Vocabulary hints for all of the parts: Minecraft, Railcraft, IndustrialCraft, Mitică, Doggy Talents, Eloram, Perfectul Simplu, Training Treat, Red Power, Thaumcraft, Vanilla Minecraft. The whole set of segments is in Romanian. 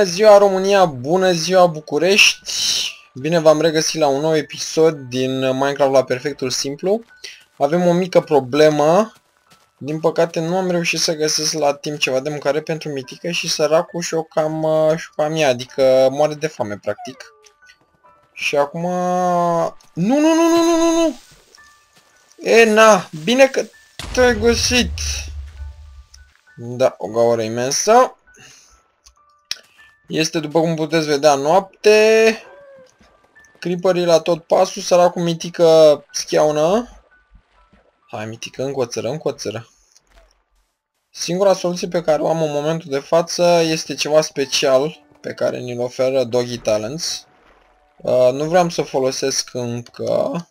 Bună ziua România, bună ziua București! Bine v-am regăsit la un nou episod din Minecraft la Perfectul Simplu. Avem o mică problemă. Din păcate nu am reușit să găsesc la timp ceva de mâncare pentru Mitică și săracul și-o cam ia, adică moare de foame practic. Și acum... Nu! E, na, bine că te-ai găsit! Da, o gaură imensă. Este, după cum puteți vedea, noapte. Creeperii la tot pasul, săracul Mitică schiaună. Hai Mitică, încoțără. Singura soluție pe care o am în momentul de față este ceva special pe care ni-l oferă Doggy Talents. Nu vreau să folosesc încă,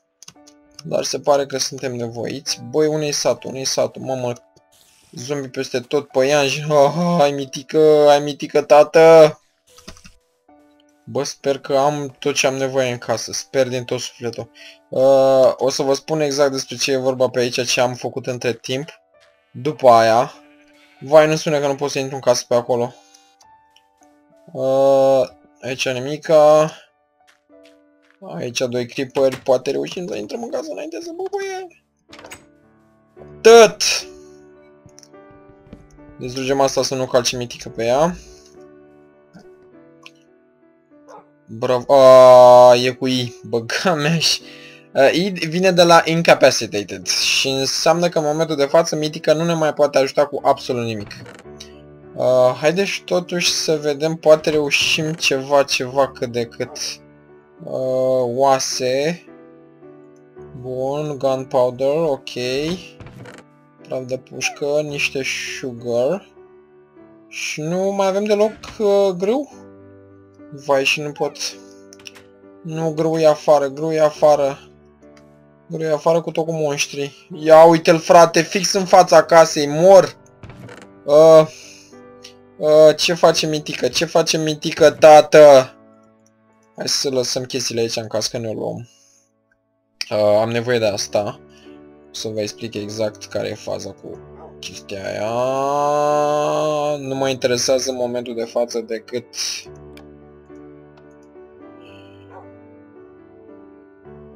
dar se pare că suntem nevoiți. Băi, unei satul, mamă, zombie peste tot, păianj. Hai Mitică, tată! Bă, sper că am tot ce am nevoie în casă, sper din tot sufletul. O să vă spun exact despre ce e vorba pe aici, ce am făcut între timp. După aia... Vai, nu spune că nu pot să intru în casă pe acolo. Aici nimica. Aici doi creeperi, poate reușim să intrăm în casă înainte să bubuie. Tot! Dezrugem asta să nu calce Mitică pe ea. Bravo, e cu I, băga mea și... I vine de la incapacitated și înseamnă că în momentul de față Mitică nu ne mai poate ajuta cu absolut nimic. Haideți totuși să vedem, poate reușim ceva cât de cât. Oase. Bun, gunpowder, ok. Praf de pușcă, niște sugar. Și nu mai avem deloc grâu? Vai, și nu pot. Nu, grâu e afară cu tot cu monștri. Ia uite-l frate, fix în fața casei, mor! Ce face Mitică? Tată? Hai să lăsăm chestiile aici în caz că ne luăm. Am nevoie de asta. O să vă explic exact care e faza cu chestia aia. Nu mă interesează în momentul de față decât...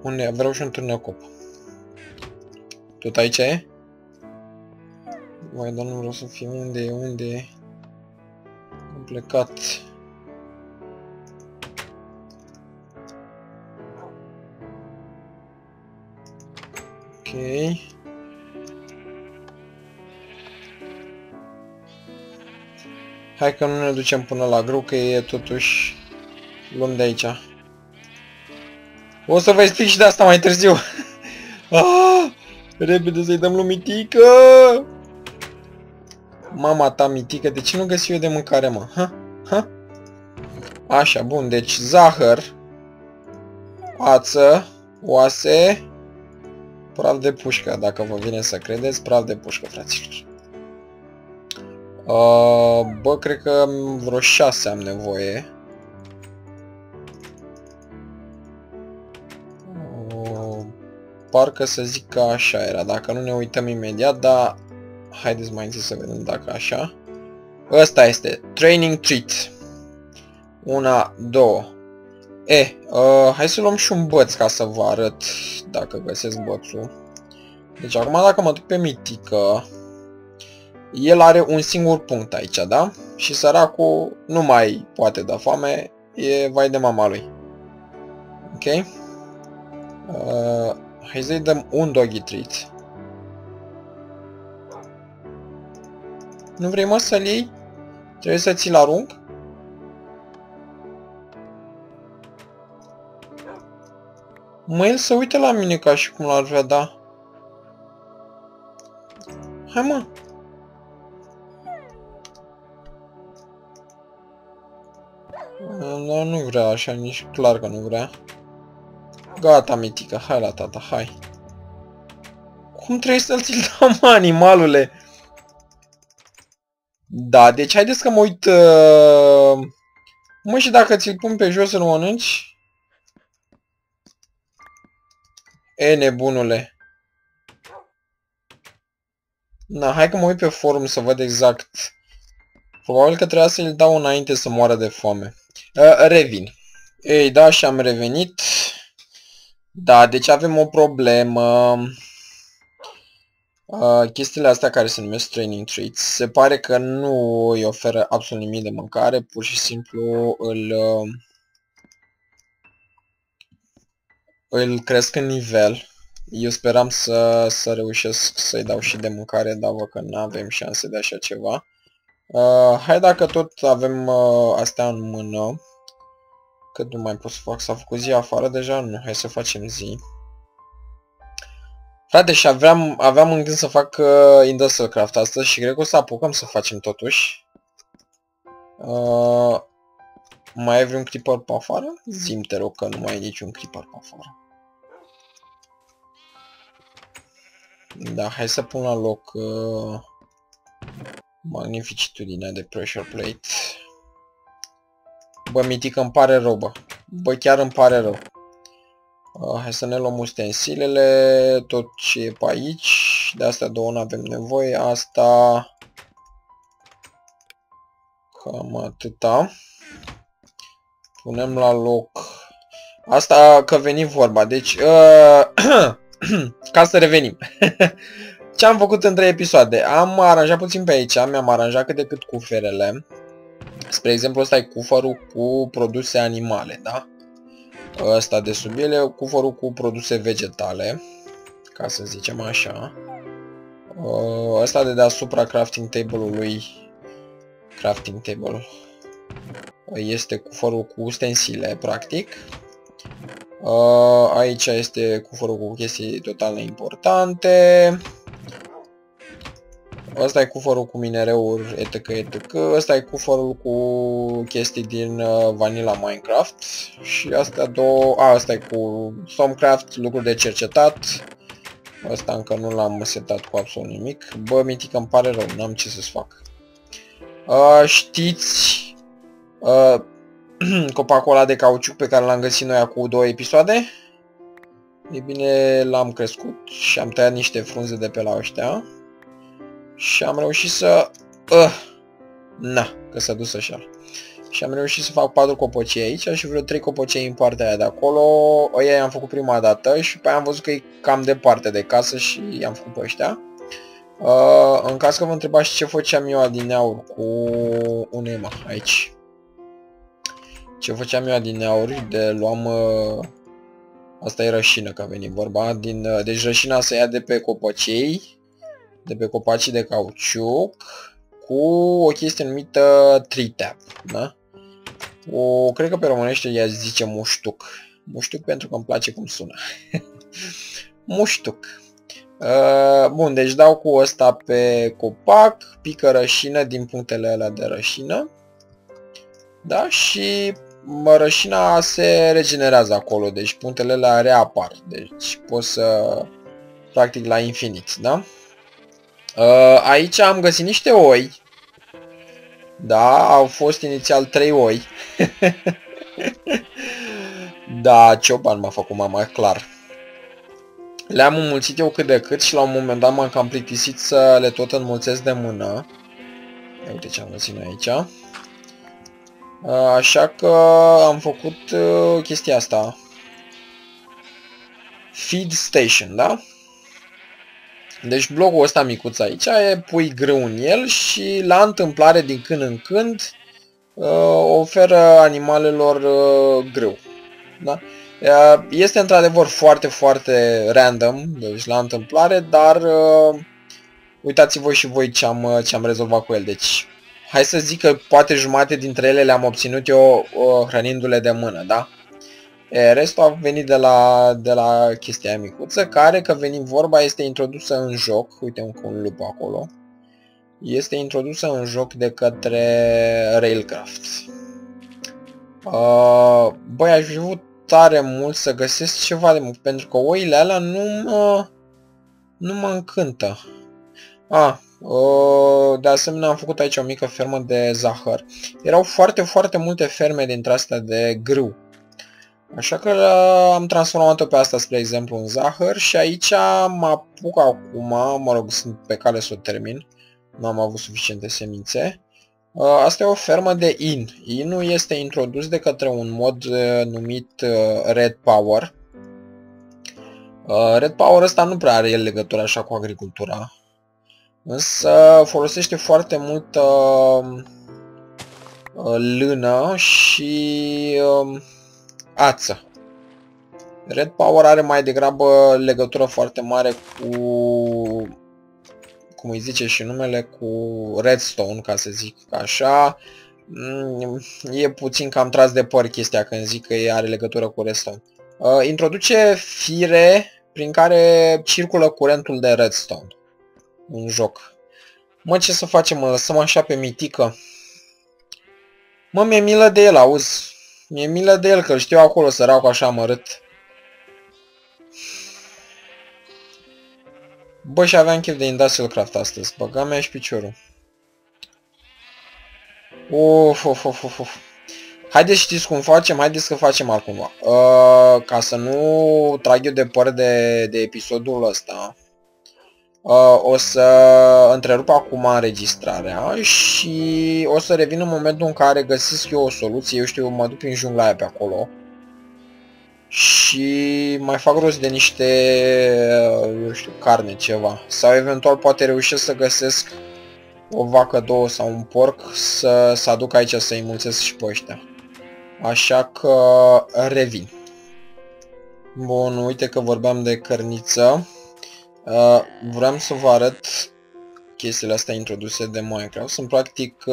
Unde? Vreau și un turnecop. Tot aici e? Vai, dar nu vreau să fiu. Unde e? Am plecat. Ok. Hai că nu ne ducem până la grâu, că e totuși... Luăm de aici. O să vă explic și de asta mai târziu. Repede să-i dăm lui Mitică. Mama ta, Mitică, de ce nu găsi eu de mâncare, mă? Așa, bun, deci zahăr, ață, oase, praf de pușcă, dacă vă vine să credeți, praf de pușcă, fraților. Bă, cred că vreo 6 am nevoie. Parcă să zic că așa era, dacă nu ne uităm imediat, dar haideți mai întâi să vedem dacă așa. Ăsta este, Training Treat. 1, 2. Hai să luăm și un băț ca să vă arăt dacă găsesc bățul. Deci acum dacă mă duc pe Mitică, el are un singur punct aici, da? Și săracul nu mai poate da foame, e vai de mama lui. Ok? Hai să-i dăm un Doggy Treat. Nu vrei, mă, să-l iei? Trebuie să ți-l arunc? Mă, el se uită la mine ca și cum l-ar vedea. Hai, mă! Dar nu vrea așa, nici clar că nu vrea. Gata, Mitică, hai la tata, hai. Cum trebuie să-l ți-l dăm, animalule? Da, deci haideți că mă uit... Mă, și dacă ți-l pun pe jos, îl mănânci? E, nebunule. Na, hai că mă uit pe forum să văd exact Probabil că trebuia să-l dau înainte să moară de foame. Revin. Ei, da, și am revenit. Da, deci avem o problemă. Chestiile astea care se numesc Training Treats, se pare că nu îi oferă absolut nimic de mâncare, pur și simplu îl cresc în nivel. Eu speram să reușesc să-i dau și de mâncare, dar văd că nu avem șanse de așa ceva. Hai, dacă tot avem astea în mână, cât nu mai pot să fac, s-a făcut zi afară deja? Nu, hai să facem zi. Frate, și aveam în gând să fac IndustrialCraft astăzi și cred că o să apucăm să facem totuși. Mai e vreun creeper pe afară? Zi-mi, te rog, că nu mai e niciun creeper pe afară. Da, hai să pun la loc magnificitudinea de pressure plate. Bă, Mitică, îmi pare rău, bă. Bă, chiar îmi pare rău. Hai să ne luăm ustensilele, tot ce e pe aici. De astea două nu avem nevoie. Asta... cam atâta. Punem la loc... asta că veni vorba. Deci... ca să revenim. Ce am făcut în 3 episoade? Am aranjat puțin pe aici. Mi-am aranjat cât de cât cuferele. Spre exemplu, ăsta e cufărul cu produse animale, da? Ăsta de sub ele, cufărul cu produse vegetale, ca să zicem așa. Ăsta de deasupra crafting table-ului, crafting table, este cufărul cu ustensile, practic. Aici este cufărul cu chestii total importante. Ăsta e cufărul cu minereuri, etc, etc. Ăsta e cufărul cu chestii din Vanilla Minecraft. Și astea două... asta e cu Thaumcraft, lucruri de cercetat. Ăsta încă nu l-am setat cu absolut nimic. Bă, Mitică, îmi pare rău, n-am ce să-ți fac. Știți... copacul ăla de cauciuc pe care l-am găsit noi acum 2 episoade? E bine, l-am crescut și am tăiat niște frunze de pe la ăștia. Și am reușit să... na, că s-a dus așa. Și am reușit să fac 4 copocii aici și vreo 3 copocii în partea aia de acolo. Aia i-am făcut prima dată și pe aia am văzut că e cam departe de casă și i-am făcut pe ăștia. În caz că vă întrebați ce făceam eu adineauri cu un ema aici. Ce făceam eu adineauri, de luam... asta e rășină, că a venit vorba. Deci rășina se ia de pe copocii. De pe copacii de cauciuc cu o chestie numită Tri-Tap, da? Cred că pe românește ea zice muștuc. Muștuc pentru că îmi place cum sună. Muștuc. Bun, deci dau cu ăsta pe copac, pică rășină din punctele alea de rășină. Da? Și rășina se regenerează acolo, deci punctele alea reapar. Deci poți să... practic la infinit, da? Aici am găsit niște oi. Da, au fost inițial 3 oi. Da, cioban m-a făcut mama, clar. Le-am înmulțit eu cât de cât și la un moment dat m-am cam plictisit să le tot înmulțesc de mână. Ia uite ce am găsit aici. Așa că am făcut chestia asta. Feed station, da? Deci blocul ăsta micuț aici e, pui grâu în el și la întâmplare din când în când oferă animalelor grâu. Da? Este într-adevăr foarte, foarte random, deci la întâmplare, dar uitați-vă și voi ce am rezolvat cu el. Deci, hai să zic că poate jumate dintre ele le-am obținut eu hrănindu-le de mână, da? Restul a venit de la chestia micuță, care, că venim vorba, este introdusă în joc. Uite încă un lup acolo. Este introdusă în joc de către Railcraft. Băi, aș fi vrut tare mult să găsesc ceva de mult, pentru că oile alea nu mă încântă. De asemenea, am făcut aici o mică fermă de zahăr. Erau foarte, foarte multe ferme dintre astea de grâu. Așa că am transformat-o pe asta, spre exemplu, în zahăr și aici mă apuc acum, mă rog, sunt pe cale să o termin, nu am avut suficiente semințe, Asta e o fermă de in. Inul este introdus de către un mod numit Red Power. Red Power ăsta nu prea are legătură așa cu agricultura, însă folosește foarte multă lână și ață. Red Power are mai degrabă legătură foarte mare cu, cum îi zice și numele, cu redstone, ca să zic așa. E puțin cam tras de păr chestia când zic că are legătură cu redstone. Introduce fire prin care circulă curentul de redstone în joc. Mă, ce să facem? Mă lăsăm așa pe Mitică? Mă, mi-e milă de el, auzi? Mi-e milă de el, că-l știu acolo, săracu, așa amărât. Bă, și aveam chef de IndustrialCraft astăzi. Băga mea și piciorul. Of. Haideți, știți cum facem? Haideți că facem altcumva. Ca să nu trag eu de păr de episodul ăsta, o să întrerup acum înregistrarea și o să revin în momentul în care găsesc eu o soluție. Eu știu, mă duc prin jungla aia pe acolo și mai fac rost de niște, eu știu, carne, ceva. Sau eventual poate reușesc să găsesc o vacă, două sau un porc să aduc aici să-i mulțesc și pe ăștia. Așa că revin. Bun, uite că vorbeam de cărniță. Vreau să vă arăt chestiile astea introduse de Minecraft. Sunt practic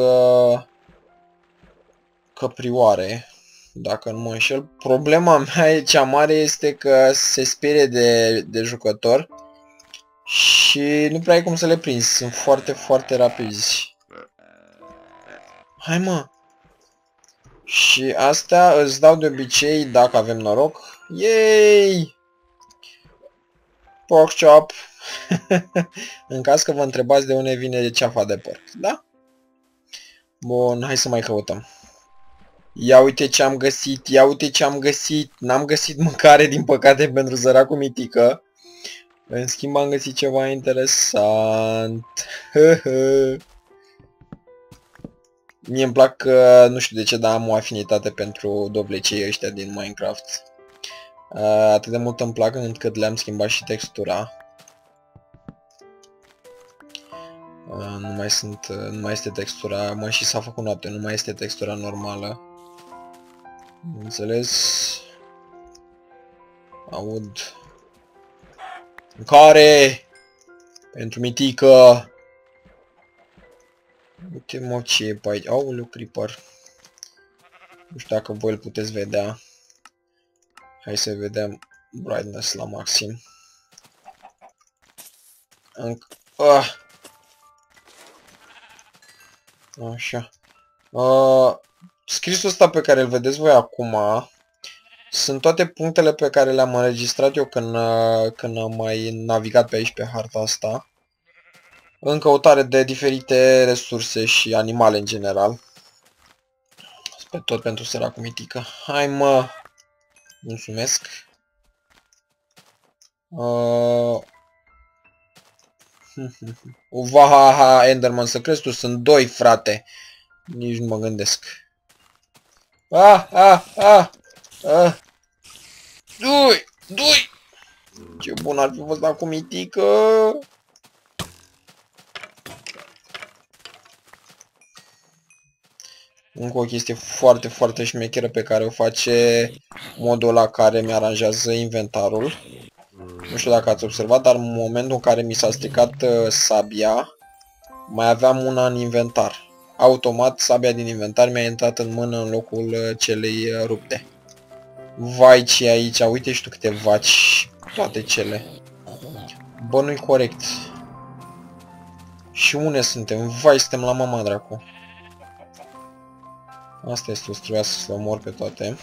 căprioare, dacă nu mă înșel. Problema mea e cea mare este că se sperie de jucător și nu prea ai cum să le prinzi. Sunt foarte rapizi. Hai, mă! Și astea îți dau de obicei, dacă avem noroc. Yay! Pork chop. În caz că vă întrebați de unde vine ceafa de porc, da? Bun, hai să mai căutăm. Ia uite ce am găsit, ia uite ce am găsit. N-am găsit mâncare, din păcate, pentru săracul Mitică. În schimb am găsit ceva interesant. Mie îmi plac, nu știu de ce, dar am o afinitate pentru doblecei ăștia din Minecraft. Atât de mult îmi plac încât le-am schimbat și textura. Nu mai este textura, mă, și s-a făcut noapte, nu mai este textura normală. Înțeles? Aud. Mâncare! Pentru Mitică! Uite, mă, ce e pe aici. Aoleu, creeper. Nu știu dacă voi îl puteți vedea. Hai să vedem brightness la maxim. Așa. Scrisul ăsta pe care îl vedeți voi acum sunt toate punctele pe care le-am înregistrat eu când am mai navigat pe aici pe harta asta, în căutare de diferite resurse și animale în general. Sper tot pentru săracul Mitică. Hai, mă! Mulțumesc. Uvahaha, Enderman, să crezi tu, sunt doi, frate. Nici nu mă gândesc. Dui! Ce bun ar fi fost acum Mitică. Încă o chestie foarte șmecheră pe care o face modul la care mi-aranjează inventarul. Nu știu dacă ați observat, dar în momentul în care mi s-a stricat sabia, mai aveam una în inventar. Automat, sabia din inventar mi-a intrat în mână în locul celei rupte. Vai, ce aici, uite și tu câte vaci, toate cele. Bă, nu-i corect. Și unde suntem? Vai, suntem la mama, dracu. Asta este, trebuia să omor pe toate.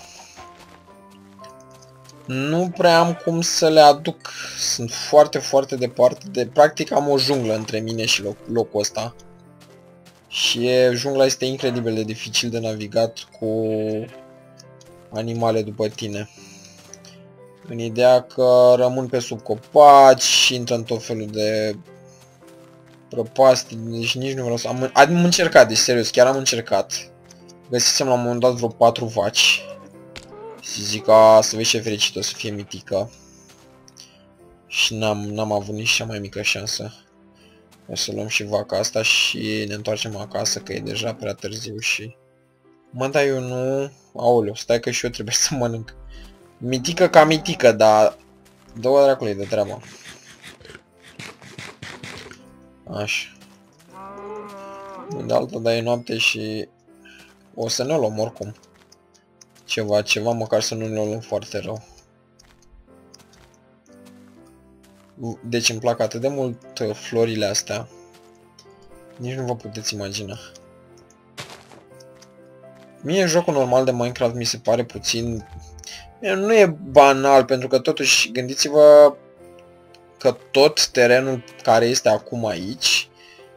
Nu prea am cum să le aduc. Sunt foarte departe. Practic am o junglă între mine și locul ăsta. Și jungla este incredibil de dificil de navigat cu animale după tine. În ideea că rămân pe sub copaci și intră în tot felul de Prăpastii, deci nici nu vreau să... Am încercat, deci serios, chiar am încercat. Găsisem la un moment dat vreo 4 vaci. Și zic, a, să vezi ce fericită o să fie Mitică. Și n-am avut nici cea mai mică șansă. O să luăm și vaca asta și ne întoarcem acasă, că e deja prea târziu și... Mă, dar eu nu... Aoleu, stai că și eu trebuie să mănânc. Mitică ca Mitică, dar... Dă-o dracului de treaba. Așa. De altă, dar e noapte și... O să ne luăm oricum. Ceva, măcar să nu ne luăm foarte rău. Deci îmi plac atât de mult florile astea. Nici nu vă puteți imagina. Mie jocul normal de Minecraft mi se pare puțin... Nu e banal, pentru că totuși gândiți-vă că tot terenul care este acum aici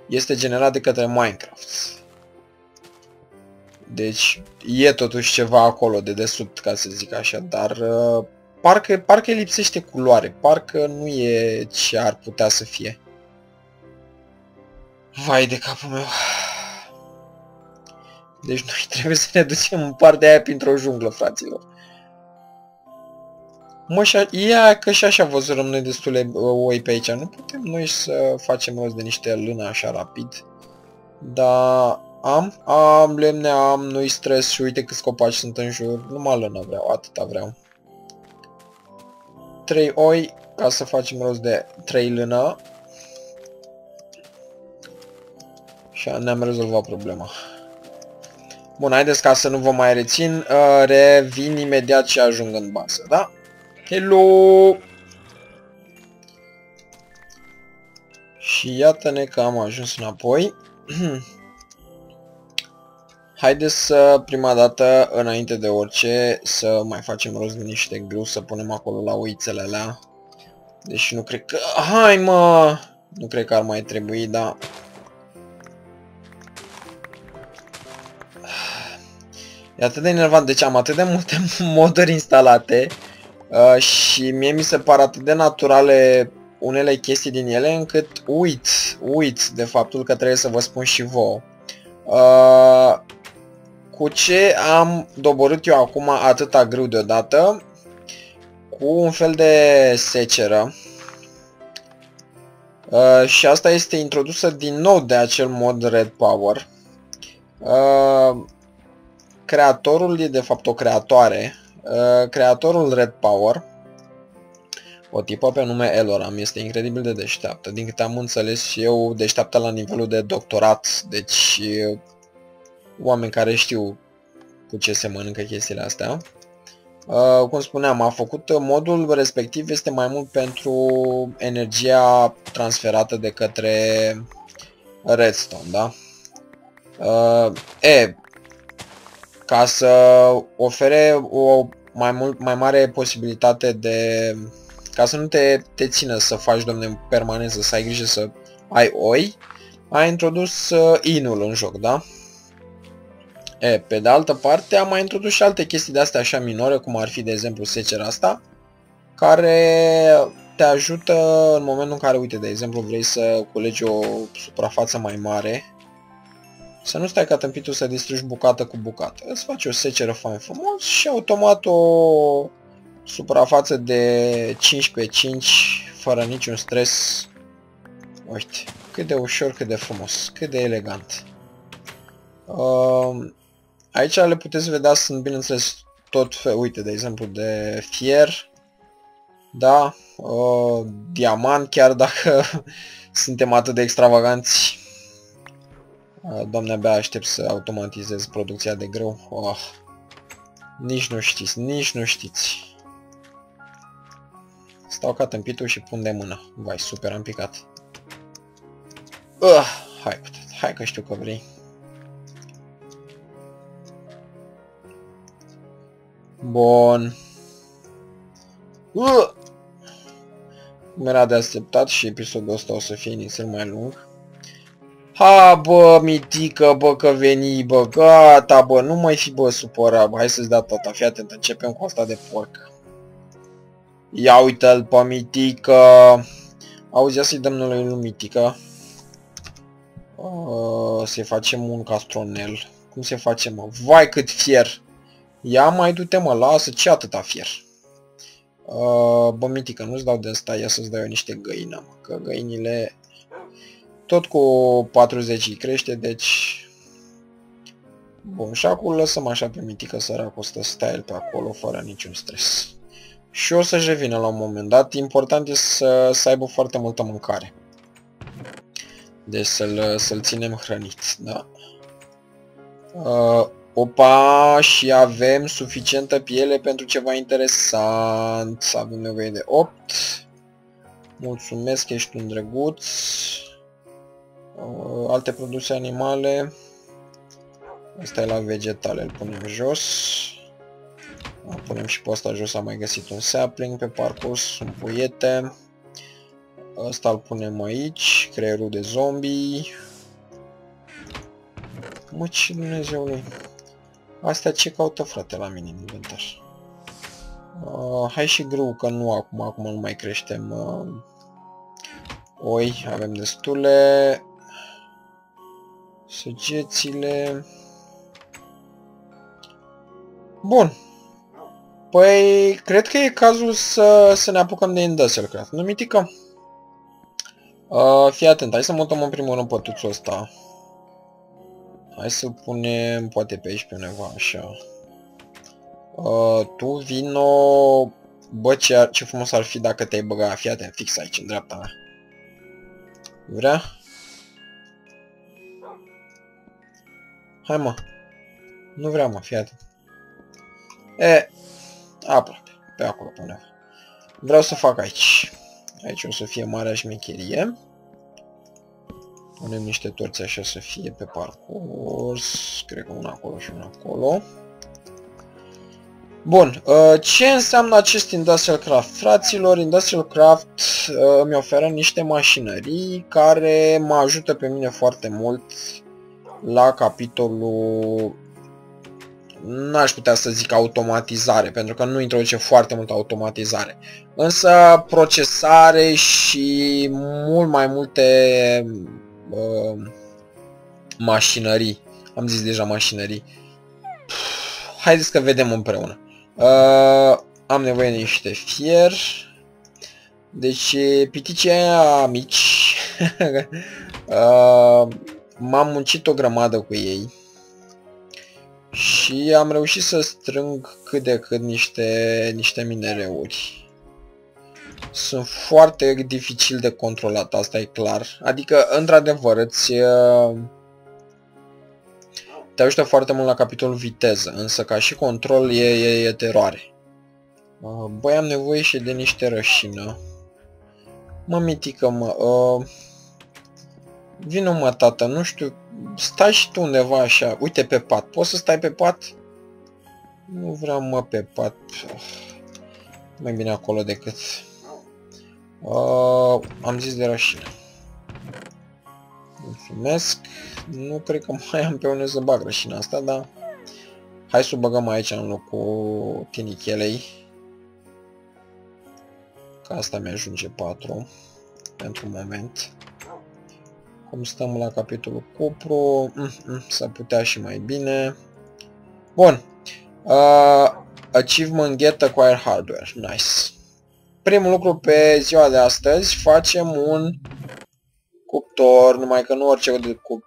este generat de către Minecraft. Deci e totuși ceva acolo de desubt, ca să zic așa, dar parcă lipsește culoare, parcă nu e ce ar putea să fie. Vai de capul meu. Deci noi trebuie să ne ducem în partea aia printr-o junglă, fraților. Mă, ia că și așa văzurăm noi destule oi pe aici. Nu putem noi să facem rost de niște lână așa rapid. Dar am lemne, am, nu-i stres și uite câți copaci sunt în jur. Numai lână vreau, atâta vreau. 3 oi, ca să facem rost de 3 lână. Și ne-am rezolvat problema. Bun, haideți, ca să nu vă mai rețin, revin imediat și ajung în bază, da? Hello! Și iată-ne că am ajuns înapoi. Haideți să, prima dată, înainte de orice, să mai facem rost de niște grâu, să punem acolo la oițele alea. Deși nu cred că... Hai, mă! Nu cred că ar mai trebui, dar... E atât de enervant, deci am atât de multe moduri instalate și mie mi se par atât de naturale unele chestii din ele, încât uit de faptul că trebuie să vă spun și vouă. Cu ce am doborât eu acum atâta grâu deodată? Cu un fel de seceră. Și asta este introdusă din nou de acel mod Red Power. Creatorul e de fapt o creatoare. Creatorul Red Power, o tipă pe nume Eloram, este incredibil de deșteaptă. Din câte am înțeles și eu, deșteaptă la nivelul de doctorat. Deci oameni care știu cu ce se mănâncă chestiile astea. Cum spuneam, a făcut modul respectiv, este mai mult pentru energia transferată de către Redstone, da? Ca să ofere o mai mare posibilitate de... Ca să nu te țină să faci, domne, permanență, să ai grijă să ai oi, a introdus inul în joc, da? Pe de altă parte, am mai introdus și alte chestii de-astea așa minore, cum ar fi, de exemplu, secera asta, care te ajută în momentul în care, uite, de exemplu, vrei să culegi o suprafață mai mare, să nu stai ca tâmpitul să distrugi bucată cu bucată. Îți faci o seceră fain frumos și automat o suprafață de 5x5 fără niciun stres. Uite, cât de ușor, cât de frumos, cât de elegant. Aici le puteți vedea, sunt bineînțeles tot, uite, de exemplu, de fier, da, diamant, chiar dacă suntem atât de extravaganți. Doamne, abia aștept să automatizez producția de grâu. Oh, nici nu știți, nici nu știți. Stau ca tâmpitul și pun de mână. Vai, super, am picat. Hai că știu că vrei. Bun. Cum era de așteptat și episodul ăsta o să fie inițial mai lung. Ha, bă, Mitică, bă, că veni, bă, gata, bă, nu mai fi, bă, supărat, bă, hai să-ți dea toată, fii atent, începem cu asta de porc. Ia uite-l pe Mitică. Auzi, ia să-i dăm lui Mitică. Să facem un castronel. Cum se face, mă? Vai cât fier! Ia mai du-te, mă, lasă, ce atâta fier? Bă, Mitică, nu-ți dau de asta, ia să-ți dau eu niște găină, mă, că găinile... Tot cu 40 îi crește, deci... Bun, și acum lăsăm așa pe Mitică săracul să stea el pe acolo, fără niciun stres. Și o să-și revină la un moment dat, important e să aibă foarte multă mâncare. Deci să-l ținem hrănit, da? Opa, și avem suficientă piele pentru ceva interesant. Avem nevoie de 8. Mulțumesc, ești un drăguț. Alte produse animale. Asta e la vegetale, îl punem jos. Îl punem și pe ăsta jos, am mai găsit un sapling pe parcurs, un puiete. Asta îl punem aici, creierul de zombie. Mă, ce Dumnezeului! Astea ce caută, frate, la mine în inventar? Hai și grâu, că nu acum nu mai creștem oi, avem destule. Săgețile... Bun! Păi, cred că e cazul să ne apucăm de IndustrialCraft, nu, Mitică? Fii atent, hai să mutăm în primul rând pătuțul ăsta. Hai să-l punem, poate pe aici, pe undeva, așa. Tu vino... Bă, ce frumos ar fi dacă te-ai băga, fii atent, fix aici, în dreapta mea. Vrea? Hai, mă. Nu vrea, mă, fii atent. E, aproape, pe acolo, pe undeva. Vreau să fac aici. Aici o să fie marea șmecherie. Punem niște torțe așa să fie pe parcurs. Cred că una acolo și una acolo. Bun. Ce înseamnă acest IndustrialCraft? Fraților, IndustrialCraft îmi oferă niște mașinării care mă ajută pe mine foarte mult la capitolul... N-aș putea să zic automatizare, pentru că nu introduce foarte multă automatizare. Însă procesare și mult mai multe... mașinării. Am zis deja mașinării. Haideți că vedem împreună. Am nevoie de niște fier. Deci piticii aia mici. M-am muncit o grămadă cu ei. Și am reușit să strâng cât de cât niște minereuri. Sunt foarte dificil de controlat, asta e clar. Adică, într-adevăr, te ajută foarte mult la capitolul viteză, însă ca și control e teroare. Băi, am nevoie și de niște rășină. Mă, Mitică, mă... Vino, mă, tată, nu știu... Stai și tu undeva așa, uite, pe pat. Poți să stai pe pat? Nu vreau, mă, pe pat. Mai bine acolo decât... am zis de rășină. Mulțumesc. Nu cred că mai am pe unde să bag rășina asta, dar... Hai să o băgăm aici în locul tinichelei. Ca asta mi-ajunge 4. Pentru moment. Cum stăm la capitolul cupru. S-ar putea și mai bine. Bun. Achievement Get Acquire Hardware. Nice. Primul lucru pe ziua de astăzi, facem un cuptor, numai că nu orice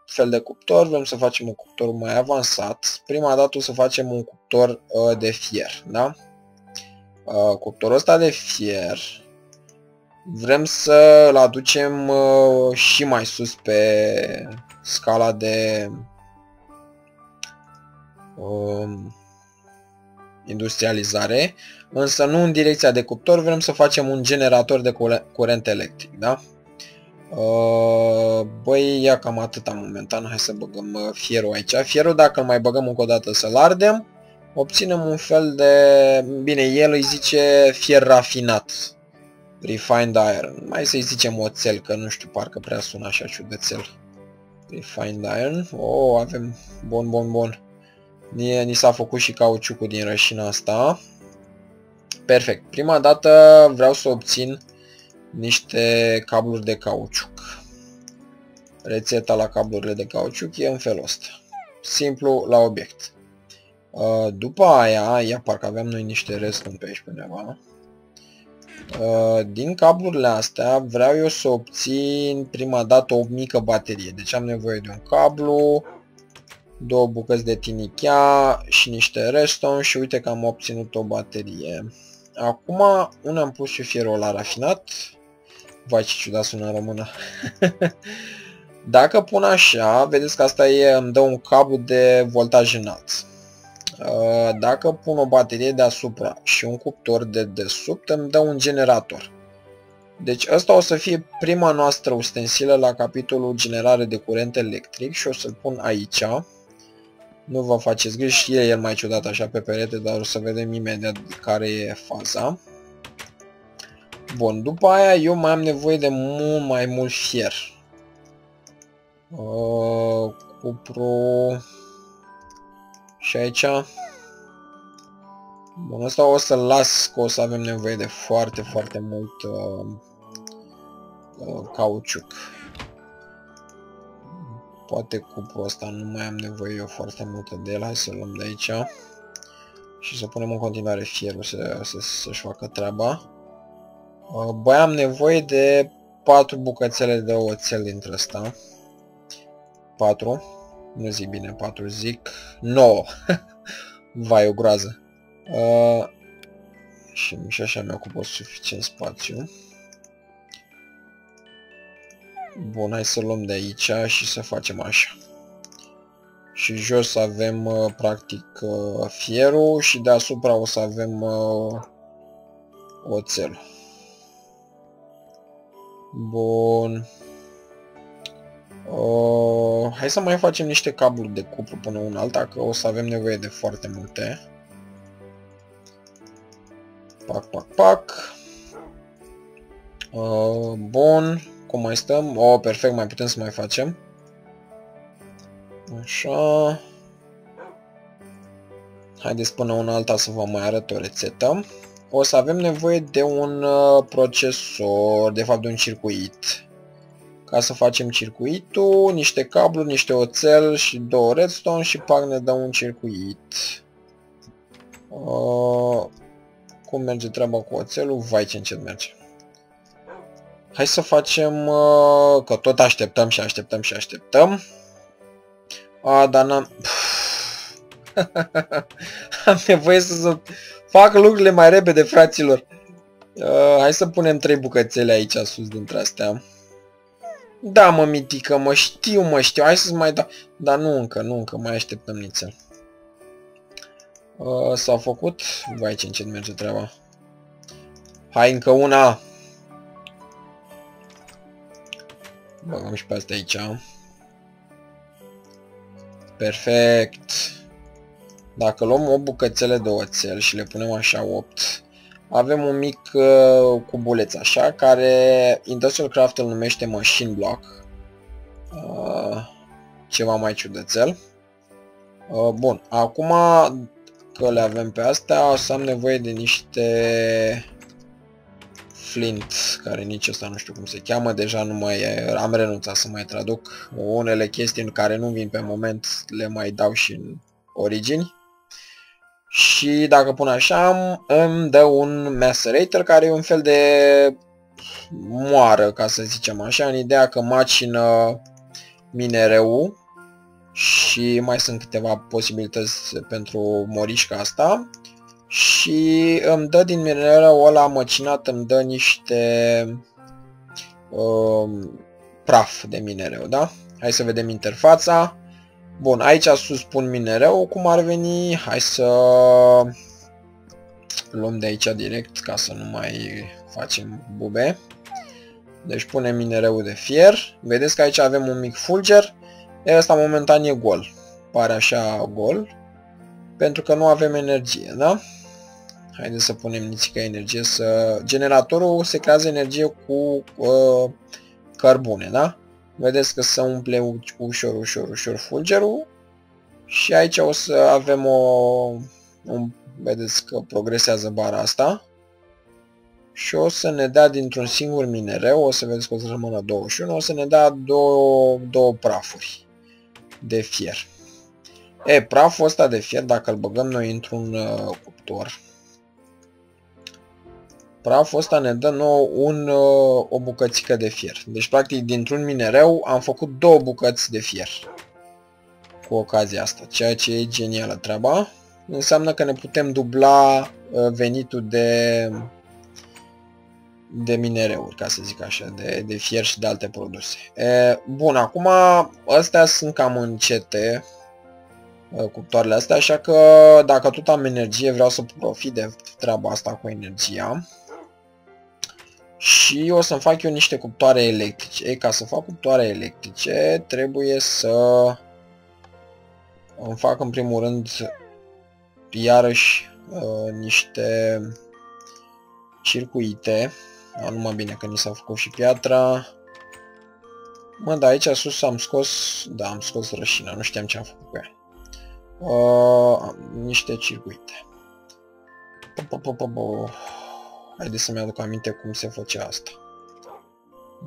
fel de cuptor, vrem să facem un cuptor mai avansat. Prima dată o să facem un cuptor de fier, da? Cuptorul ăsta de fier vrem să-l aducem și mai sus pe scala de industrializare, însă nu în direcția de cuptor, vrem să facem un generator de curent electric, da? Băi, ia cam atâta momentan, hai să băgăm fierul aici. Fierul, dacă îl mai băgăm încă o dată să-l ardem, obținem un fel de... Bine, el îi zice fier rafinat, refined iron. Mai să-i zicem oțel, că nu știu, parcă prea sună așa ciudățel. Refined iron, oh, avem, bun. Ni s-a făcut și cauciucul din rășina asta. Perfect. Prima dată vreau să obțin niște cabluri de cauciuc. Rețeta la cablurile de cauciuc e în felul ăsta. Simplu la obiect. După aia, ia parcă aveam noi niște redstone pe aici undeva. Din cablurile astea vreau eu să obțin prima dată o mică baterie. Deci am nevoie de un cablu, două bucăți de tinichea și niște redstone și uite că am obținut o baterie. Acum, unde am pus și fierul la rafinat. Vai, ce ciudat sună în română. Dacă pun așa, vedeți că asta e, îmi dă un cablu de voltaj înalt. Dacă pun o baterie deasupra și un cuptor de desubt, îmi dă un generator. Deci asta o să fie prima noastră ustensilă la capitolul generare de curent electric și o să-l pun aici. Nu vă faceți griji, e el mai ciudat așa pe perete, dar o să vedem imediat care e faza. Bun, după aia eu mai am nevoie de mult mai mult fier. Cupru... Și aici... Bun, asta o să-l las, că o să avem nevoie de foarte, foarte mult cauciuc. Poate cupru ăsta nu mai am nevoie eu foarte mult de el, hai să-l luăm de aici. Și să punem în continuare fierul să-și facă treaba. Băi, am nevoie de 4 bucățele de oțel dintre ăsta. 4. Nu zic bine 4, zic 9. Vai, o groază. Și așa mi-a ocupat suficient spațiu. Bun, hai să luăm de aici și să facem așa. Și jos avem, practic, fierul și deasupra o să avem oțelul. Bun. Hai să mai facem niște cabluri de cupru până una alta, că o să avem nevoie de foarte multe. Pac, pac, pac. Bun. Cum mai stăm? Oh, perfect, mai putem să mai facem. Așa. Haideți până una alta să vă mai arăt o rețetă. O să avem nevoie de un procesor, de fapt de un circuit. Ca să facem circuitul, niște cabluri, niște oțel și 2 redstone și pac ne dă un circuit. Cum merge treaba cu oțelul? Vai, ce încet merge. Hai să facem, că tot așteptăm și așteptăm și așteptăm. A, dar n-am... Am nevoie să fac lucrurile mai repede, fraților. Hai să punem 3 bucățele aici sus dintre astea. Da, mă, Mitică, mă știu, hai să-ți mai dau... Dar nu încă, mai așteptăm nițel. S-a făcut? Vai, ce încet merge treaba. Hai, încă una! Băgăm și pe asta aici. Perfect! Dacă luăm 8 bucățele de oțel și le punem așa 8, avem un mic cubuleț așa, care IndustrialCraft îl numește Machine Block. Ceva mai ciudățel. Bun, acum că le avem pe astea, o să am nevoie de niște flint, care nici ăsta nu știu cum se cheamă, deja nu mai am renunțat să mai traduc. Unele chestii care nu vin pe moment le mai dau și în origini. Și dacă pun așa, îmi dă un macerator, care e un fel de moară, ca să zicem așa, în ideea că macină minereu și mai sunt câteva posibilități pentru morișca asta și îmi dă din minereu ăla măcinat, îmi dă niște praf de minereu, da? Hai să vedem interfața. Bun, aici sus pun minereu, cum ar veni, hai să luăm de aici direct ca să nu mai facem bube. Deci punem minereu de fier, vedeți că aici avem un mic fulger, iar ăsta momentan e gol, pare așa gol, pentru că nu avem energie, da? Haideți să punem nițică energie, să... generatorul se creează energie cu cărbune, da? Vedeți că se umple ușor, ușor fulgerul și aici o să avem o... Vedeți că progresează bara asta și o să ne dea dintr-un singur minereu, o să vedeți că o să rămână 21, o să ne dea două prafuri de fier. E, praful ăsta de fier, dacă îl băgăm noi într-un cuptor, praful ăsta ne dă nou o bucățică de fier. Deci, practic, dintr-un minereu am făcut două bucăți de fier cu ocazia asta, ceea ce e genială treaba. Înseamnă că ne putem dubla venitul de minereuri, ca să zic așa, de fier și de alte produse. E, bun, acum astea sunt cam încete, cuptoarele astea, așa că dacă tot am energie, vreau să profit de treaba asta cu energia. Și o să-mi fac eu niște cuptoare electrice. Ei, ca să fac cuptoare electrice, trebuie să îmi fac în primul rând iarăși niște circuite. Da, numai bine că ni s-a făcut și piatra. Mă, da, aici sus am scos, da, am scos rășina, nu știam ce am făcut cu ea. Niște circuite. Haideți să-mi aduc aminte cum se făcea asta.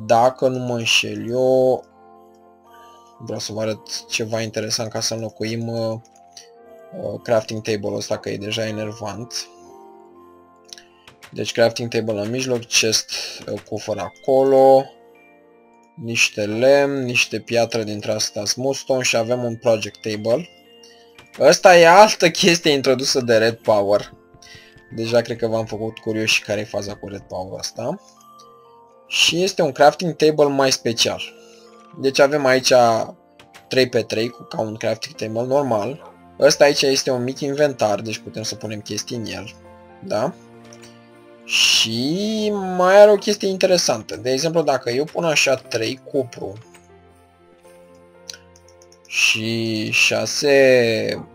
Dacă nu mă înșel eu, vreau să vă arăt ceva interesant ca să înlocuim crafting table-ul ăsta, că e deja enervant. Deci crafting table în mijloc, chest cufăr acolo, niște lemn, niște piatră dintre asta smooth stone și avem un project table. Asta e altă chestie introdusă de Red Power. Deja cred că v-am făcut curioși care e faza cu Red Power asta. Și este un crafting table mai special. Deci avem aici 3x3 ca un crafting table normal. Ăsta aici este un mic inventar, deci putem să punem chestii în el. Da? Și mai are o chestie interesantă. De exemplu, dacă eu pun așa 3 cupru și 6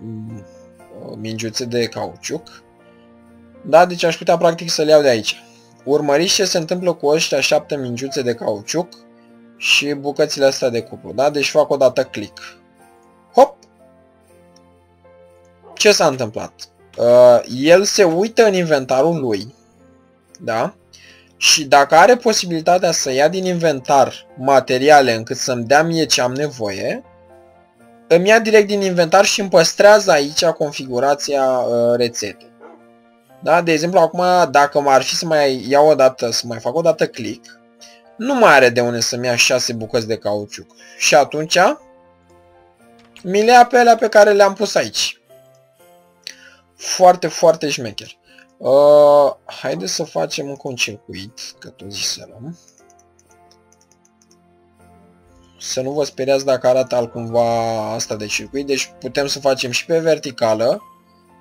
mingiuțe de cauciuc, da, deci aș putea practic să le iau de aici. Urmăriți ce se întâmplă cu ăștia 7 mingiuțe de cauciuc și bucățile astea de cupru, da, deci fac o dată click. Hop! Ce s-a întâmplat? El se uită în inventarul lui, da? Și dacă are posibilitatea să ia din inventar materiale încât să-mi dea mie ce am nevoie, îmi ia direct din inventar și îmi păstrează aici configurația rețetei. Da? De exemplu, acum, dacă ar fi să mai iau o dată, să mai fac o dată click, nu mai are de unde să-mi ia 6 bucăți de cauciuc. Și atunci, mi le ia pe alea pe care le-am pus aici. Foarte, foarte șmecher. Haideți să facem încă un circuit, că tot ziseam. Să nu vă speriați dacă arată altcumva asta de circuit, deci putem să facem și pe verticală,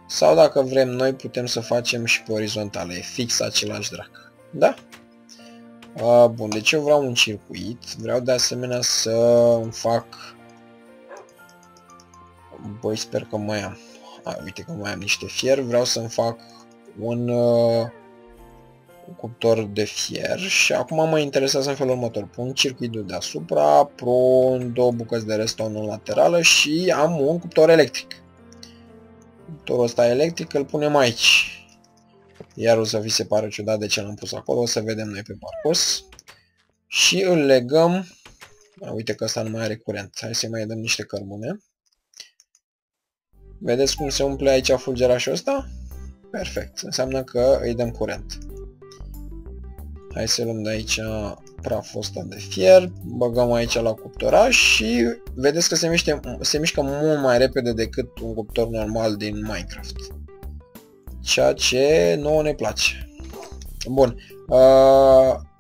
sau dacă vrem noi putem să facem și pe orizontală, e fix același drac. Da? Bun, deci eu vreau un circuit, vreau de asemenea să îmi fac... Băi, sper că mai am. Uite că mai am niște fier, vreau să-mi fac un cuptor de fier și acum mă interesează în felul următor. Pun circuitul deasupra, pun două bucăți de redstone în laterală și am un cuptor electric. Cuptorul ăsta electric îl punem aici. Iar o să vi se pare ciudat de ce l-am pus acolo, o să vedem noi pe parcurs. Și îl legăm... Uite că ăsta nu mai are curent, hai să-i mai dăm niște cărbune. Vedeți cum se umple aici fulgerașul ăsta? Perfect, înseamnă că îi dăm curent. Hai să luăm de aici praful ăsta de fier, băgăm aici la cuptoraș și vedeți că se mișcă mult mai repede decât un cuptor normal din Minecraft. Ceea ce nouă ne place. Bun,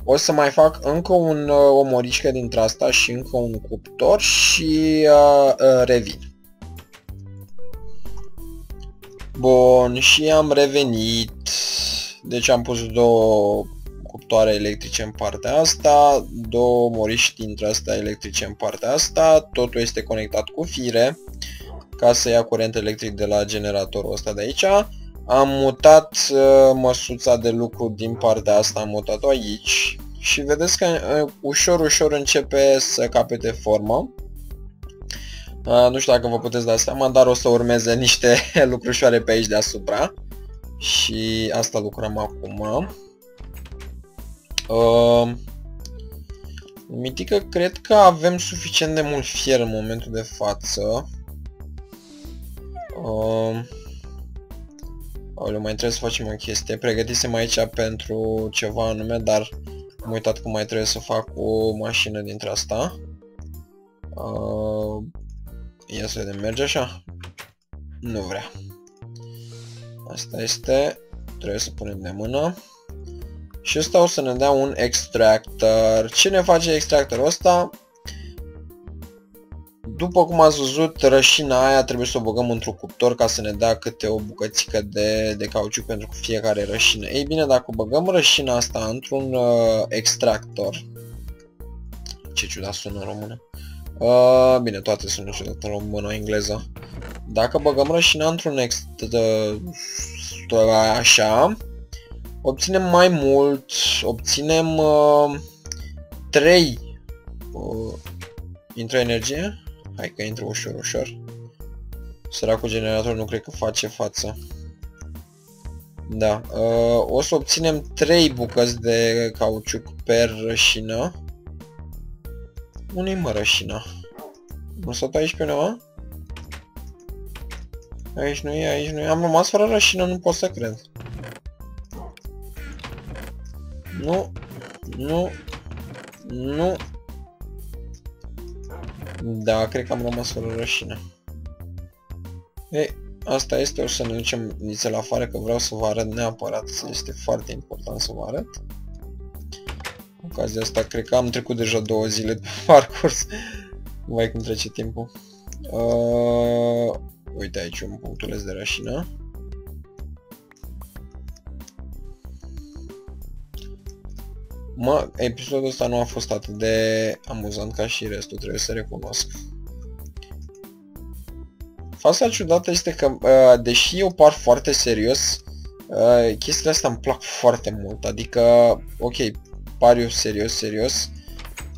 o să mai fac încă o moricică dintre asta și încă un cuptor și revin. Bun, și am revenit. Deci am pus două cuptoare electrice în partea asta, două moriști dintre astea electrice în partea asta, totul este conectat cu fire ca să ia curent electric de la generatorul ăsta de aici. Am mutat măsuța de lucru din partea asta, am mutat-o aici și vedeți că ușor, ușor începe să capete formă. Nu știu dacă vă puteți da seama, dar o să urmeze niște lucrușoare pe aici deasupra și asta lucrăm acum. Mitică, cred că avem suficient de mult fier în momentul de față. Aoleu, mai trebuie să facem o chestie. Pregătisem aici pentru ceva anume, dar am uitat că mai trebuie să fac o mașină dintre asta. Ia să vedem, merge așa? Nu vrea. Asta este, trebuie să punem de mână. Și ăsta o să ne dea un extractor. Cine face extractorul ăsta? După cum ați văzut, rășina aia trebuie să o băgăm într-un cuptor ca să ne dea câte o bucățică de cauciuc pentru fiecare rășină. Ei bine, dacă băgăm rășina asta într-un extractor... Ce ciudat sună în română. Bine, toate sună ciudat în română, engleză. Dacă băgăm rășina într-un extractor așa... Obținem mai mult, obținem 3... Intră energie? Hai că intră ușor, ușor. Săracul generator nu cred că face față. Da, o să obținem 3 bucăți de cauciuc per rășină. Unde-i mă rășina? Nu s-a dat aici pe undeva? Aici nu e, aici nu e. Am rămas fără rășină, nu pot să cred. Nu, nu, nu. Da, cred că am rămas fără rășină. Ei, asta este, o să ne ducem nițel afară, că vreau să vă arăt neapărat. Este foarte important să vă arăt. Cu ocazia asta, cred că am trecut deja 2 zile pe parcurs. Vai cum trece timpul. Uite aici un punctuleț de rășină. Mă, episodul ăsta nu a fost atât de amuzant ca și restul, trebuie să recunosc. Fața ciudată este că, deși eu par foarte serios, chestiile astea îmi plac foarte mult. Adică, ok, par eu serios,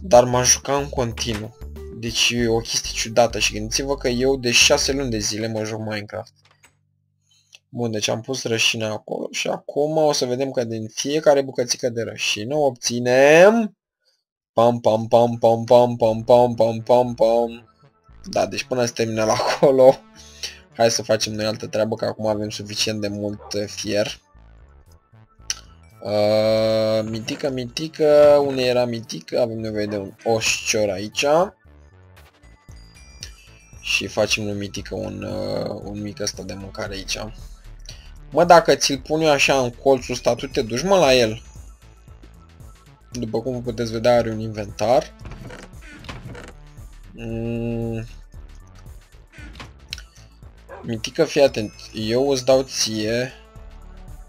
dar m-am jucat în continuu. Deci e o chestie ciudată și gândiți-vă că eu de 6 luni de zile mă joc Minecraft. Bun, deci am pus rășina acolo și acum o să vedem că din fiecare bucățică de rășină obținem... Pam, pam, pam, pam, pam, pam, pam, pam, pam, pam. Da, deci până se termină la acolo, hai să facem noi altă treabă, că acum avem suficient de mult fier. Mitică, unde era Mitică? Avem nevoie de un oșcior aici. Și facem lui Mitică un mic ăsta de mâncare aici. Mă, dacă ți-l pun eu așa în colțul ăsta, tu te duci, mă, la el? După cum puteți vedea, are un inventar. Mitică, fii atent. Eu îți dau ție,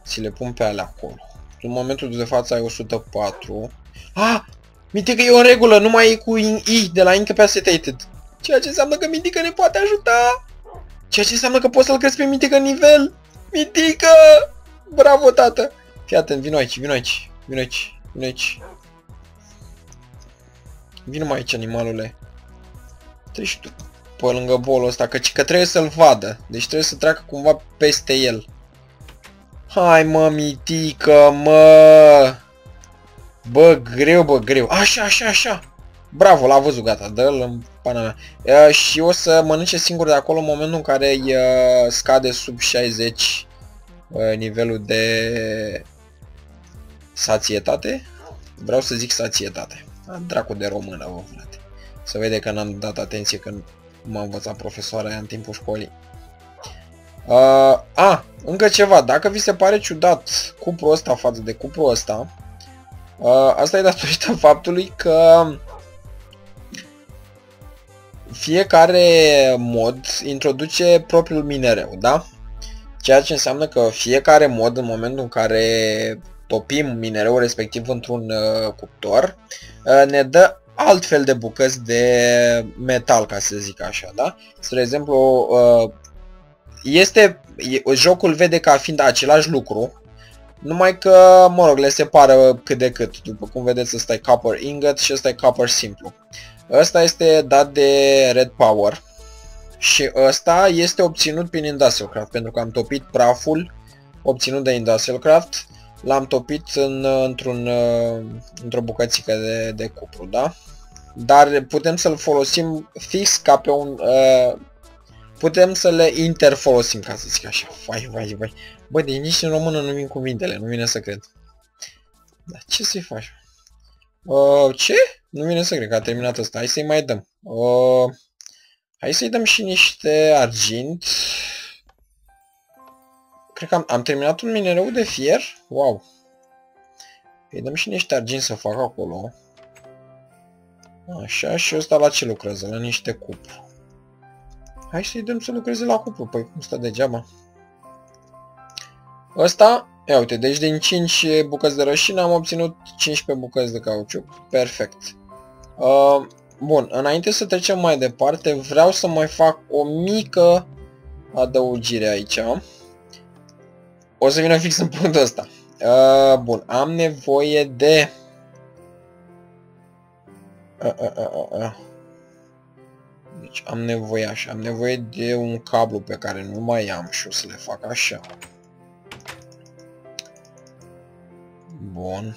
ți le pun pe alea acolo. În momentul de față ai 104. Ah! Mitică, e o regulă, nu mai e cu I de la incapacitated. Ceea ce înseamnă că Mitică ne poate ajuta. Ceea ce înseamnă că poți să-l crezi pe Mitică în nivel. Mitică! Bravo, tată! Fii atent, vino aici. Vino mai aici, animalule. Treci și tu pe lângă bolul ăsta, că trebuie să-l vadă. Deci trebuie să treacă cumva peste el. Hai, mă, Mitică, mă! Bă, greu. Așa. Bravo, l-a văzut, gata, dă-l în pana mea. Și o să mănânce singur de acolo în momentul în care îi scade sub 60 nivelul de sațietate. Vreau să zic sațietate. Dracu de română, vă frate. Se vede că n-am dat atenție când m-a învățat profesoara aia în timpul școlii. Încă ceva. Dacă vi se pare ciudat cuplul ăsta față de cuplul ăsta, asta e datorită faptului că fiecare mod introduce propriul minereu, da? Ceea ce înseamnă că fiecare mod, în momentul în care topim minereul respectiv într-un cuptor, ne dă altfel de bucăți de metal, ca să zic așa, da? Spre exemplu, jocul vede ca fiind același lucru, numai că, mă rog, le separă cât de cât. După cum vedeți, ăsta e copper ingot și ăsta e copper simplu. Ăsta este dat de Red Power și ăsta este obținut prin IndustrialCraft, pentru că am topit praful obținut de IndustrialCraft L-am topit într-o bucățică de cupru, da? Dar putem să-l folosim fix ca pe un... putem să le interfolosim, ca să zic așa. Vai, vai, vai. Bă, de nici în română nu vin cuvintele, nu vine să cred. Dar ce să-i faci? Ce? Nu vine să cred că a terminat asta. Hai să-i mai dăm. Hai să-i dăm și niște argint. Cred că am terminat un minereu de fier. Wow. Îi dăm și niște argint să fac acolo. Așa, și ăsta la ce lucrează? La niște cupru. Hai să-i dăm să lucreze la cupru. Păi cum stă degeaba? Ăsta, ia uite, deci din 5 bucăți de rășină am obținut 15 bucăți de cauciuc. Perfect. Bun, înainte să trecem mai departe, vreau să mai fac o mică adăugire aici. O să vină fix în punctul ăsta. Bun, am nevoie de... Deci am nevoie așa, am nevoie de un cablu pe care nu mai am și o să le fac așa. Bun.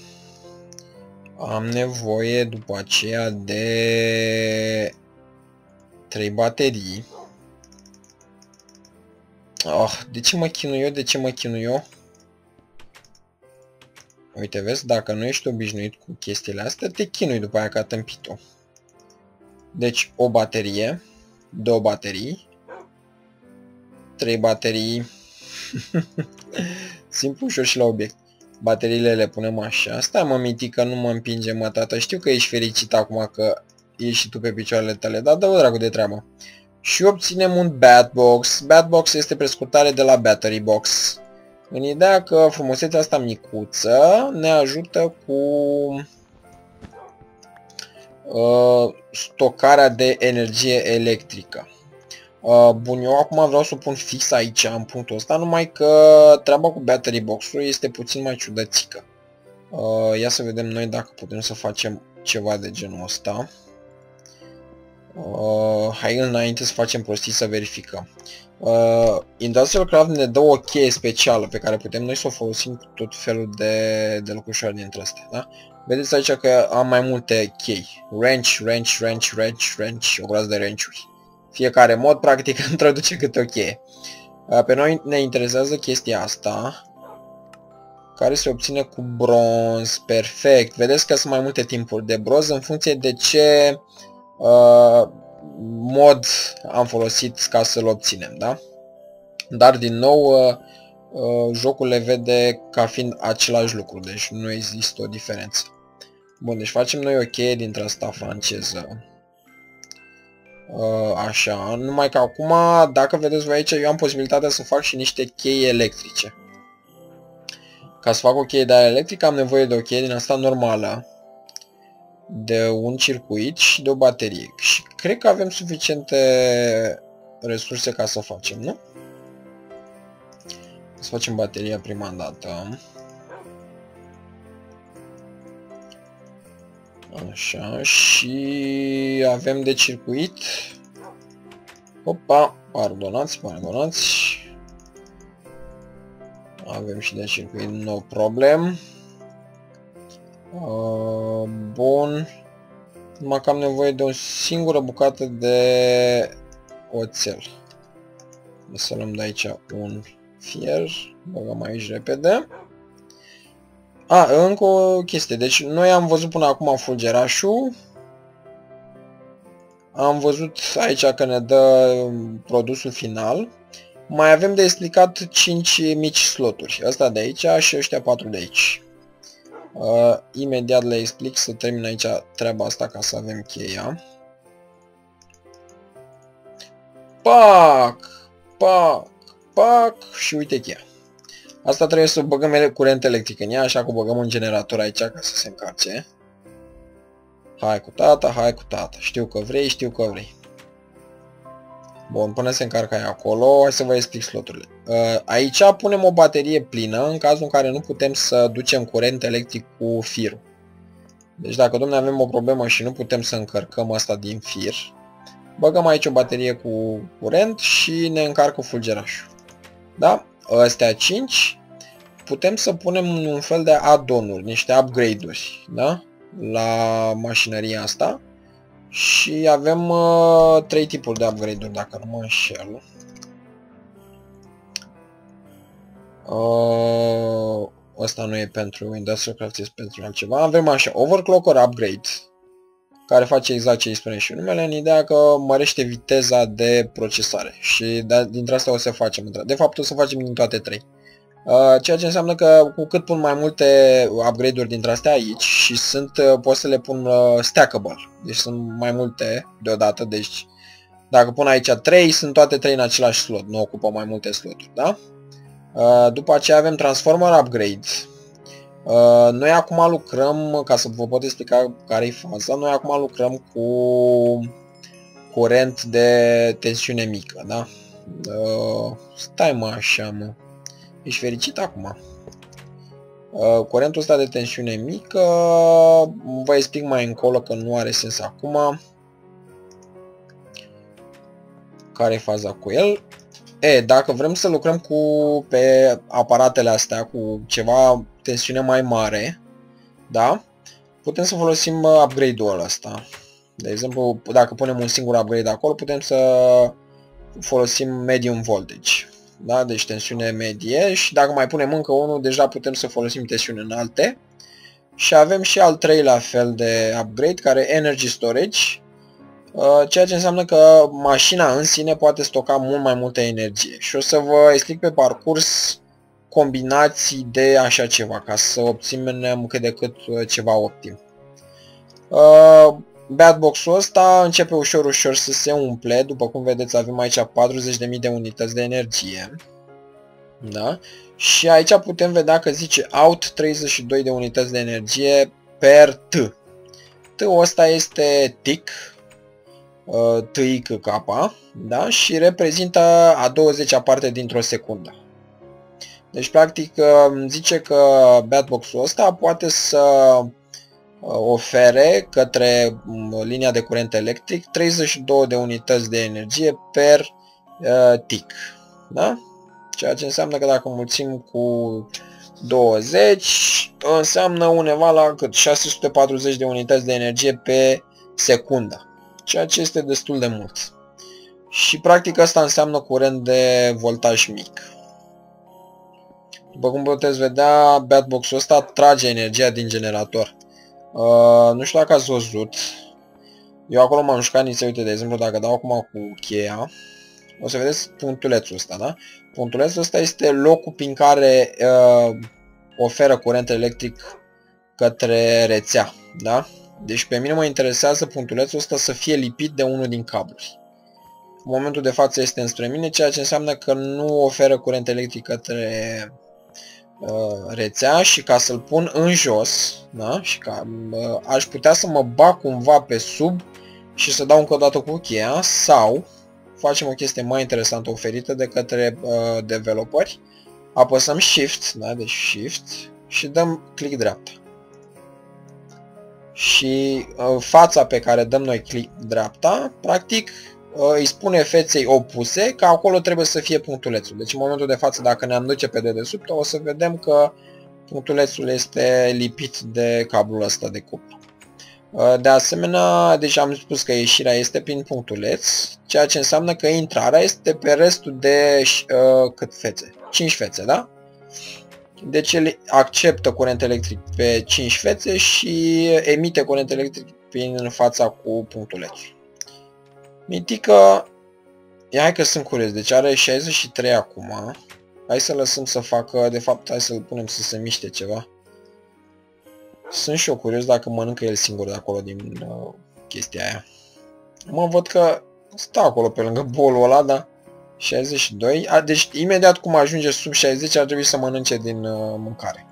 Am nevoie după aceea de 3 baterii. Oh, de ce mă chinui eu? De ce mă chinui eu? Uite, vezi, dacă nu ești obișnuit cu chestiile astea, te chinui după aia ca tâmpitul. Deci, o baterie, 2 baterii, 3 baterii, simplu, ușor și la obiect. Bateriile le punem așa. Stai, mă, Mitică, nu mă împinge, mă, tată. Știu că ești fericit acum că ești și tu pe picioarele tale, dar dă-o dracu de treabă. Și obținem un batbox. Batbox este prescurtare de la battery box. În ideea că frumusețea asta micuță ne ajută cu stocarea de energie electrică. Bun, eu acum vreau să o pun fix aici, în punctul ăsta, numai că treaba cu battery box-ul este puțin mai ciudățică. Ia să vedem noi dacă putem să facem ceva de genul ăsta. Hai înainte să facem prostii să verificăm. IndustrialCraft ne dă o cheie specială pe care putem noi să o folosim cu tot felul de lucrușoare dintre astea, da? Vedeți aici că am mai multe chei. Wrench, o groază de wrench-uri. Fiecare mod practic îmi traduce câte o cheie. Pe noi ne interesează chestia asta, care se obține cu bronz. Perfect. Vedeți că sunt mai multe timpuri de bronz în funcție de ce mod am folosit ca să-l obținem, da? Dar din nou jocul le vede ca fiind același lucru, deci nu există o diferență. Bun, deci facem noi o cheie dintre asta franceză. Așa, numai că acum, dacă vedeți voi aici, eu am posibilitatea să fac și niște chei electrice. Ca să fac o cheie de aia electrică am nevoie de o cheie din asta normală, de un circuit și de o baterie. Și cred că avem suficiente resurse ca să o facem, nu? Să facem bateria prima dată. Așa, și avem de circuit. Opa, pardonați. Avem și de circuit, no problem. Bun. Numai că am nevoie de o singură bucată de oțel. Să luăm de aici un fier. Băgăm aici repede. Încă o chestie. Deci noi am văzut până acum fulgerașul. Am văzut aici că ne dă produsul final. Mai avem de explicat 5 mici sloturi. Ăsta de aici și ăștia 4 de aici. Imediat le explic, să termin aici treaba asta ca să avem cheia. Pac! Și uite cheia. Asta trebuie să băgăm curent electric în ea, așa că o băgăm un generator aici ca să se încarce. Hai cu tata, hai cu tata. Știu că vrei, știu că vrei. Bun, până se încarcă aia acolo, hai să vă explic sloturile. Aici punem o baterie plină în cazul în care nu putem să ducem curent electric cu firul. Deci dacă, domne, avem o problemă și nu putem să încărcăm asta din fir, băgăm aici o baterie cu curent și ne încarcă fulgerașul. Da? Astea 5. putem să punem un fel de add-on-uri, niște upgrade-uri, da? La mașinăria asta. Și avem 3 tipuri de upgrade-uri, dacă nu mă înșel. Asta nu e pentru IndustrialCraft, este pentru altceva. Avem așa, Overclocker Upgrade, care face exact ce îi spune și numele, în ideea că mărește viteza de procesare. Și dintre astea o să facem, de fapt o să facem din toate 3. Ceea ce înseamnă că cu cât pun mai multe upgrade-uri dintre astea aici și sunt, pot să le pun stackable. Deci sunt mai multe deodată, deci dacă pun aici 3, sunt toate 3 în același slot, nu ocupă mai multe sloturi, da? După aceea avem Transformer Upgrade. Noi acum lucrăm, ca să vă pot explica care-i faza, noi acum lucrăm cu curent de tensiune mică, da? Stai mă așa, mă. Ești fericit acum? Curentul ăsta de tensiune mică, vă explic mai încolo că nu are sens acum. Care-i faza cu el? E, dacă vrem să lucrăm cu pe aparatele astea cu ceva tensiune mai mare, da? Putem să folosim upgrade-ul ăsta. De exemplu, dacă punem un singur upgrade acolo, putem să folosim medium voltage. Da? Deci tensiune medie și dacă mai punem încă unul, deja putem să folosim tensiuni înalte. Și avem și al treilea fel de upgrade, care e Energy Storage. Ceea ce înseamnă că mașina în sine poate stoca mult mai multă energie. Și o să vă explic pe parcurs combinații de așa ceva, ca să obținem cât de cât ceva optim. Batbox-ul ăsta începe ușor, ușor să se umple. După cum vedeți, avem aici 40.000 de unități de energie. Da? Și aici putem vedea că zice out 32 de unități de energie per T. T-ul ăsta este tick. TICK, da? Și reprezintă a 20-a parte dintr-o secundă. Deci practic zice că batbox-ul ăsta poate să ofere către linia de curent electric 32 de unități de energie per tick, da? Ceea ce înseamnă că dacă mulțim cu 20 înseamnă undeva la cât 640 de unități de energie pe secundă. Ceea ce este destul de mult. Și practic asta înseamnă curent de voltaj mic. După cum puteți vedea, batbox-ul ăsta trage energia din generator. Nu știu dacă ați văzut. Eu acolo m-am jucat nițe, uite, de exemplu, dacă dau acum cu cheia, o să vedeți punctulețul ăsta, da? Punctulețul ăsta este locul prin care oferă curent electric către rețea, da? Deci pe mine mă interesează punctulețul ăsta să fie lipit de unul din cabluri. În momentul de față este înspre mine, ceea ce înseamnă că nu oferă curent electric către rețea și ca să-l pun în jos, da? Și ca, aș putea să mă bag cumva pe sub și să dau încă o dată cu cheia sau facem o chestie mai interesantă oferită de către developeri. Apăsăm Shift, da? Deci Shift și dăm click dreapta. Și fața pe care dăm noi click dreapta, practic îi spune feței opuse că acolo trebuie să fie punctulețul. Deci în momentul de față, dacă ne-am duce pe dedesubt, o să vedem că punctulețul este lipit de cablul ăsta de cuplu. De asemenea, deci am spus că ieșirea este prin punctuleț, ceea ce înseamnă că intrarea este pe restul de cât fețe? 5 fețe, da? Deci el acceptă curent electric pe 5 fețe și emite curent electric prin fața cu punctulețul. Mitică, ia hai că sunt curios, deci are 63 acum. Hai să lăsăm să facă, de fapt hai să-l punem să se miște ceva. Sunt și eu curios dacă mănâncă el singur de acolo din chestia aia. Mă văd că stă acolo pe lângă bolul ăla, dar... 62, deci imediat cum ajunge sub 60 ar trebui să mănânce din mâncare.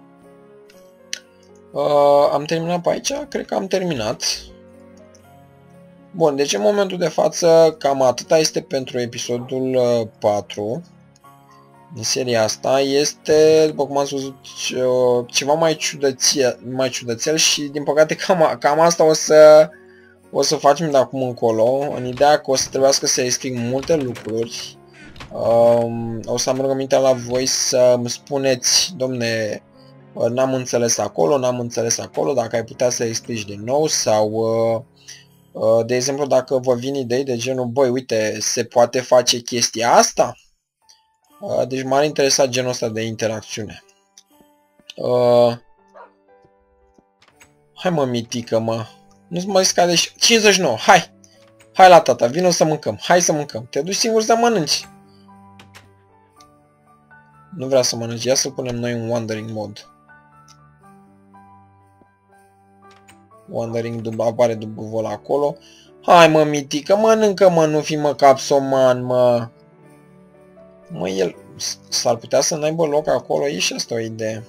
Am terminat pe aici? Cred că am terminat. Bun, deci în momentul de față cam atâta este pentru episodul 4. În seria asta este, după cum ați văzut, ceva mai ciudățel și din păcate cam asta o să facem de acum încolo, în ideea că o să trebuiască să explic multe lucruri, O să am rugămintea la voi să îmi spuneți, domne, n-am înțeles acolo, n-am înțeles acolo, dacă ai putea să explici din nou sau, de exemplu, dacă vă vin idei de genul, băi, uite, se poate face chestia asta? Deci m-ar interesa genul ăsta de interacțiune. Hai mă, Mitică, mă. Nu-ți mai scade și... 59, hai! Hai la tata, vino să mâncăm, hai să mâncăm. Te duci singur să mănânci. Nu vrea să mănânci, ia să-l punem noi în Wandering Mode. Wandering, apare dubul acolo. Hai mă, Mitică, mănâncă mă, nu fi mă capsoman, mă. Mă, el s-ar putea să n-aibă loc acolo, e și asta o idee.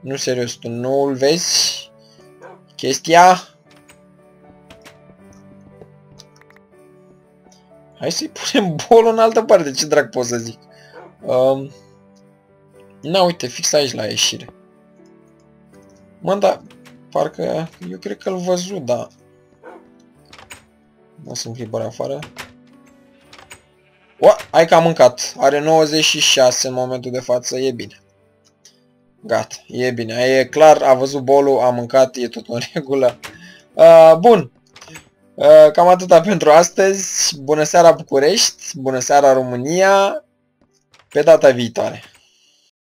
Nu, serios, tu nu-l vezi? Chestia? Hai să-i punem bolul în altă parte, ce drag pot să zic. Na, uite, fix aici la ieșire. Mă, dar parcă eu cred că-l văzut, dar... O să-mi clipări afară. O, hai că am mâncat. Are 96 în momentul de față, e bine. Gata, e bine, e clar, a văzut bolul, a mâncat, e tot în regulă. Bun, cam atâta pentru astăzi. Bună seara București, bună seara România, pe data viitoare.